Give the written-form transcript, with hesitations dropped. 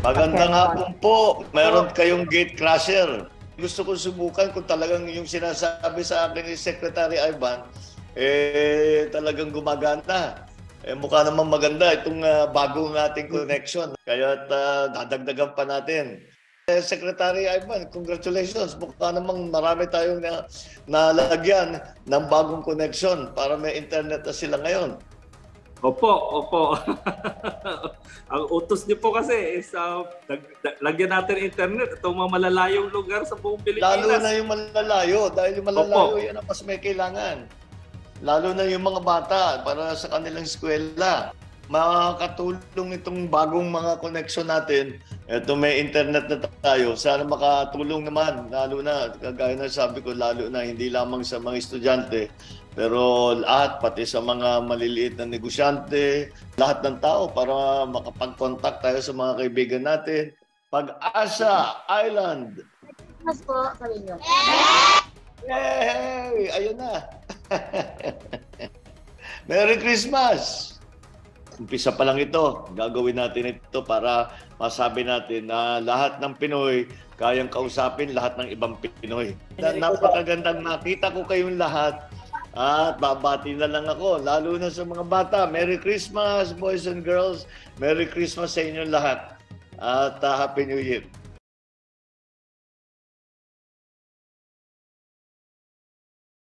Magandang hapon po. Mayroon kayong gate crusher. Gusto kong subukan kung talagang yung sinasabi sa akin ni Secretary Ivan, talagang gumagana. Mukha naman maganda itong bagong nating connection. Kaya dadagdagan pa natin. Secretary Ivan, congratulations. Mukha namang marami tayong nalagyan ng bagong connection para may internet na sila ngayon. Opo, opo. Ang utos niyo po kasi is lagyan natin internet itong mga malalayong lugar sa buong Pilipinas. Lalo na yung malalayo dahil yung malalayo yan ang mas may kailangan. Lalo na yung mga bata para sa kanilang eskwela. Makakatulong itong bagong mga connection natin. Ito may internet na tayo. Sana makatulong naman lalo na kagaya na sabi ko lalo na hindi lamang sa mga estudyante pero lahat pati sa mga maliliit na negosyante, lahat ng tao para makapag-contact tayo sa mga kaibigan natin. Pag-asa Island. Mas po sa inyo. Yay! Ayun na. Merry Christmas. Umpisa pa lang ito. Gagawin natin ito para masabi natin na lahat ng Pinoy kayang kausapin lahat ng ibang Pinoy. Napakagandang nakita ko kayong lahat at babati na lang ako lalo na sa mga bata. Merry Christmas boys and girls. Merry Christmas sa inyo lahat at Happy New Year.